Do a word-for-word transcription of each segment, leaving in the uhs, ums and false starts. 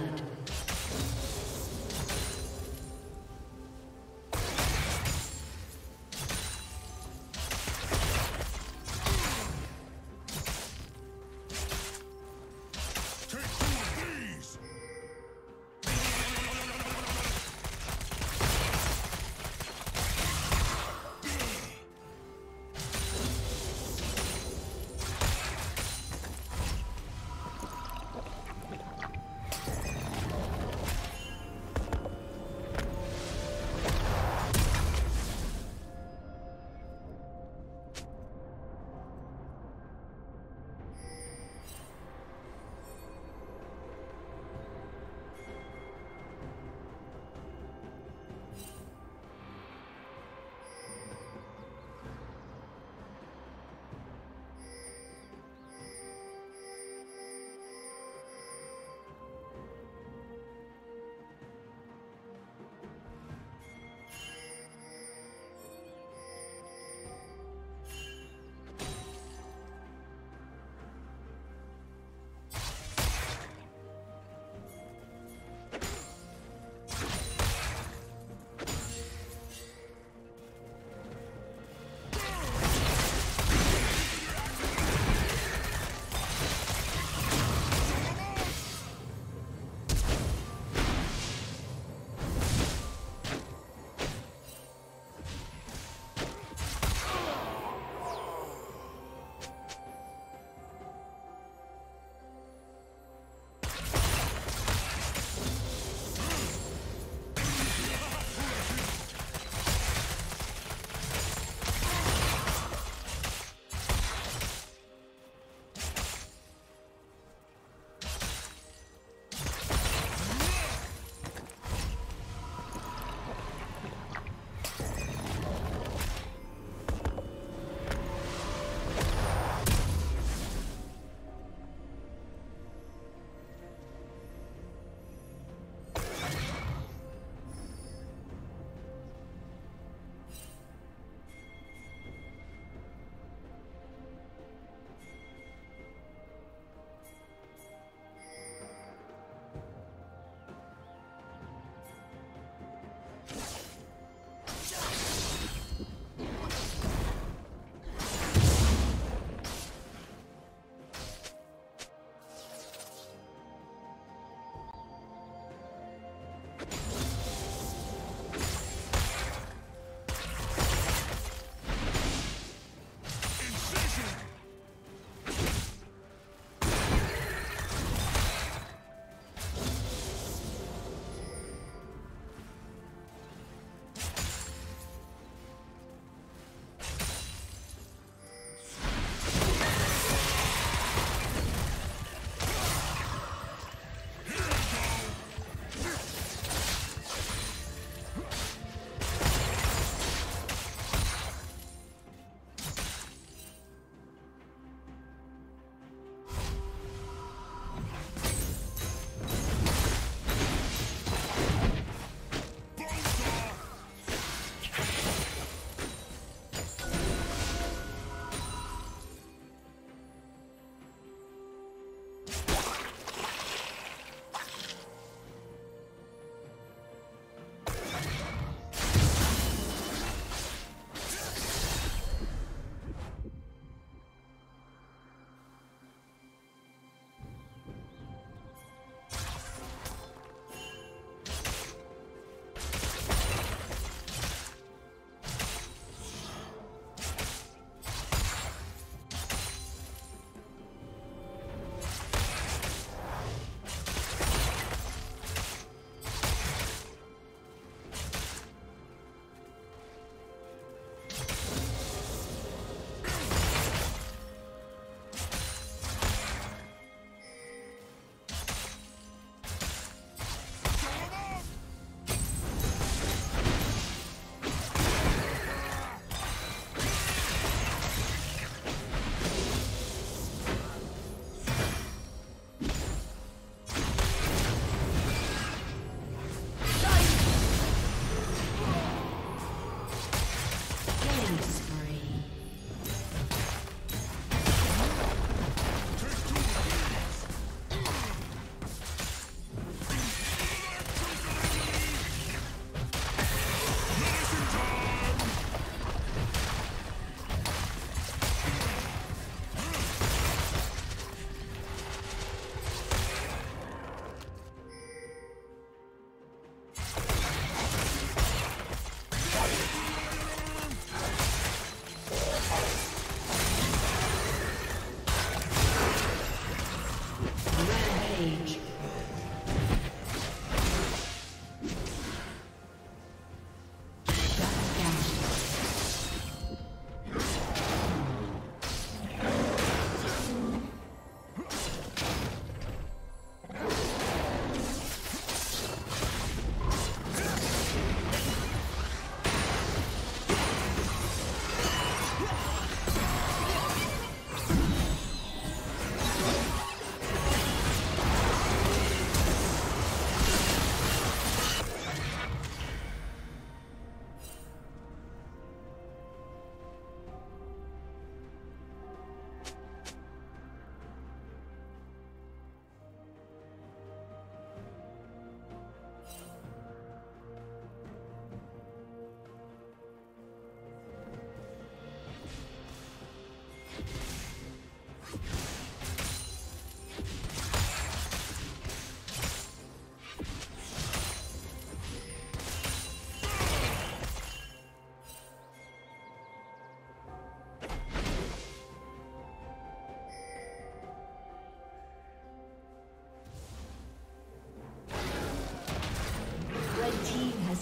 blood.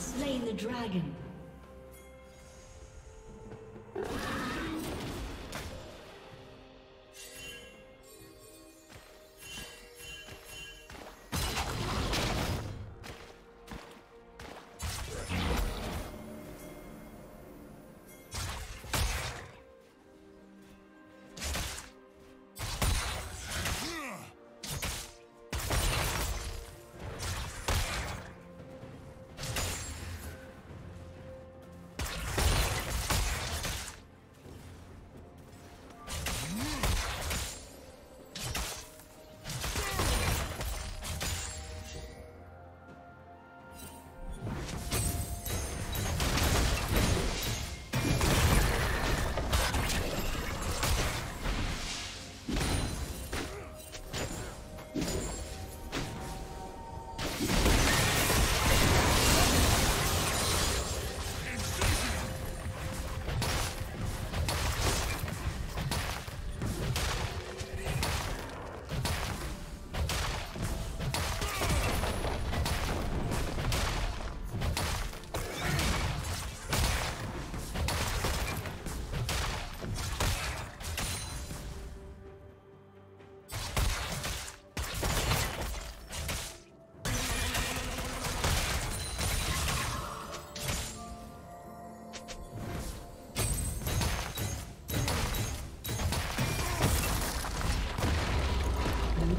has slain the dragon.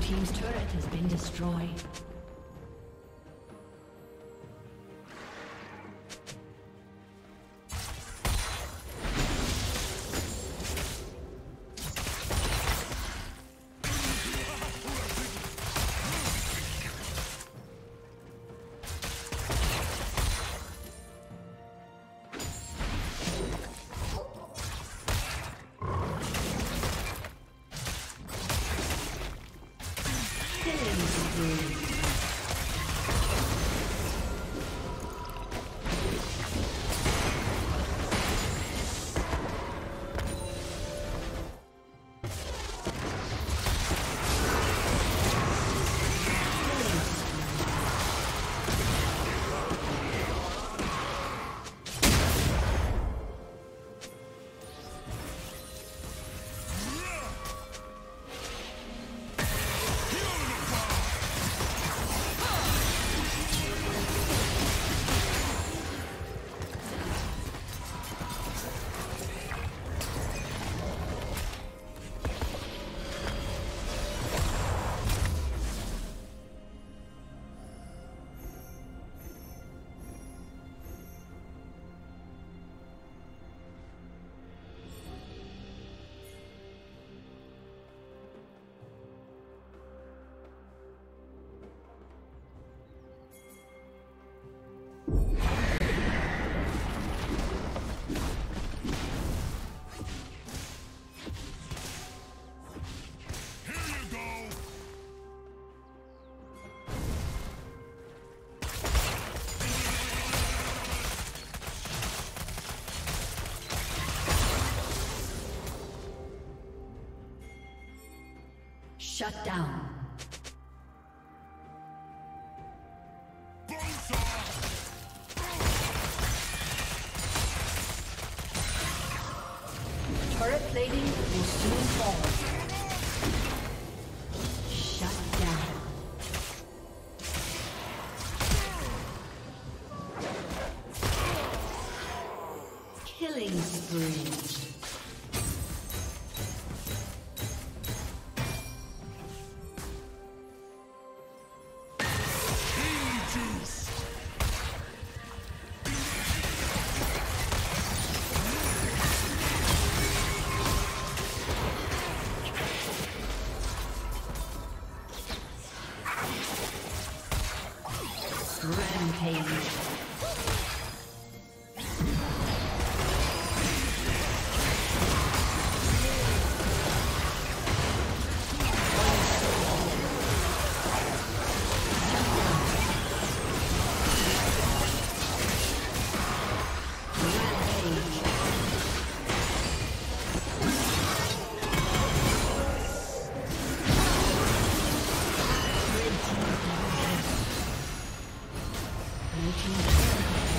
Team's turret has been destroyed. Shut down. Turret plating will soon fall. Shut down. Killing spree. Blue team's turret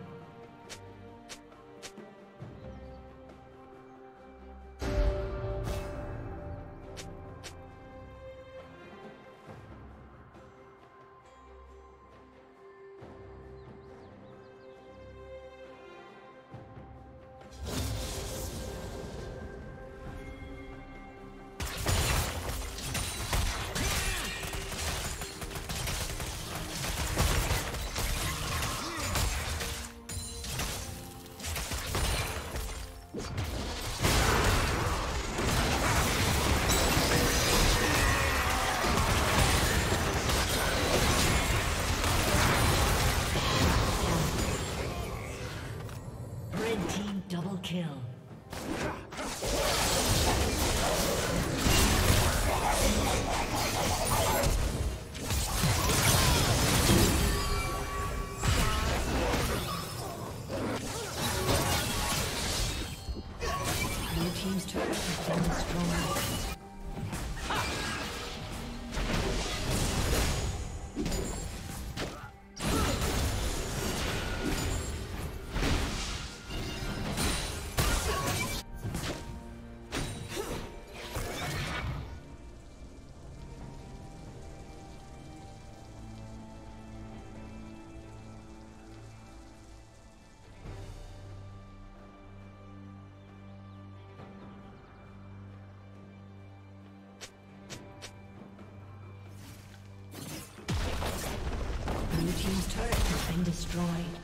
Team's turret has been destroyed.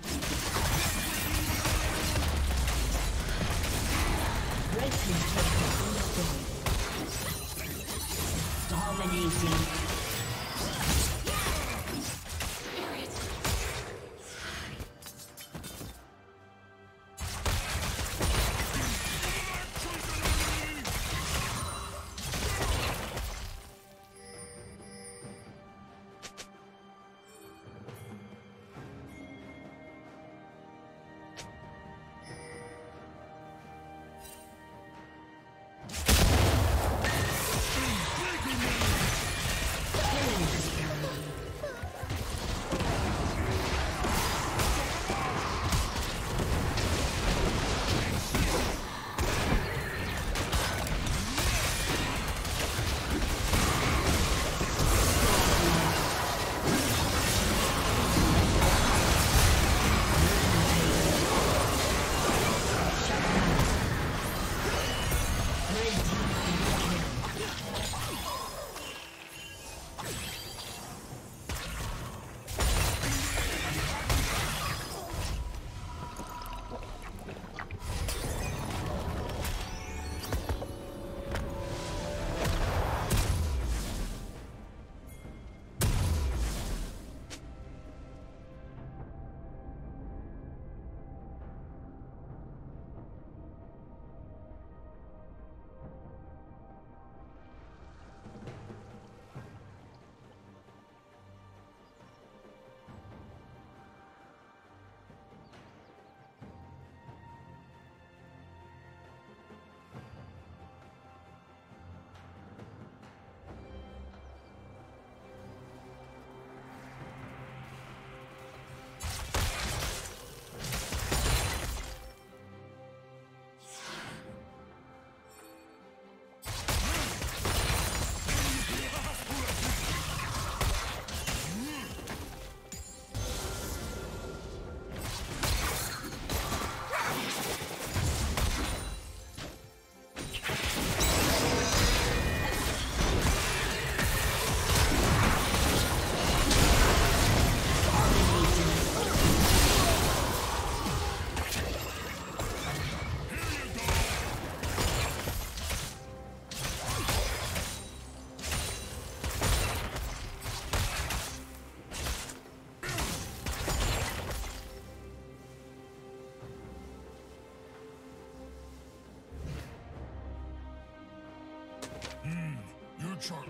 Red team's turret has been destroyed. Dominating. Spirit. Red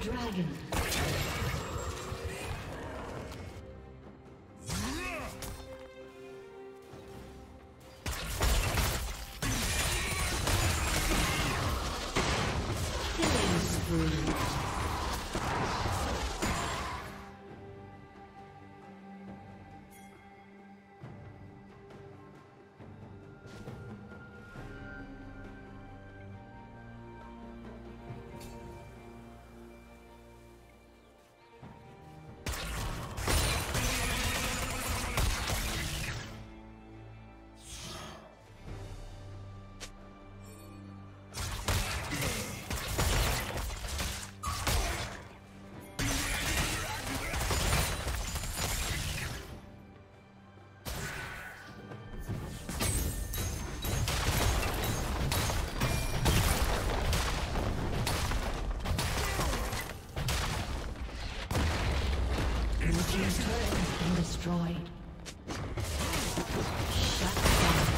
Dragon. Destroyed. Shut down.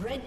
Red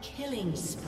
Killing spree.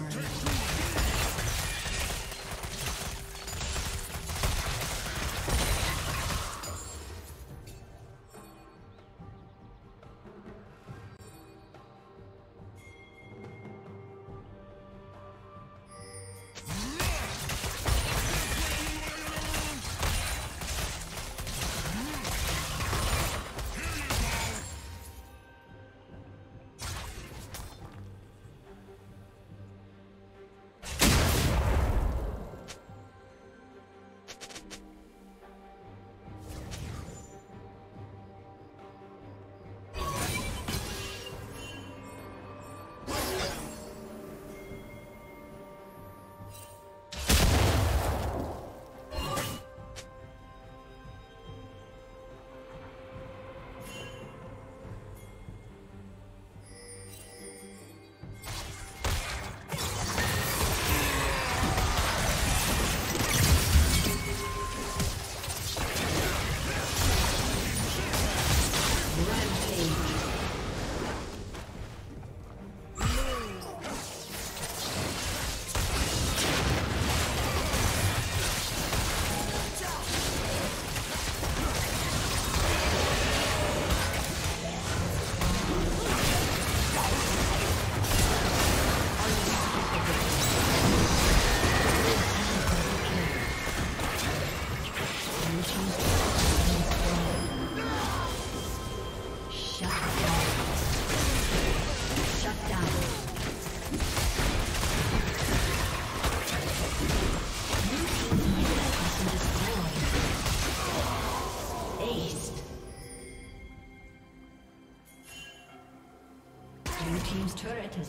Has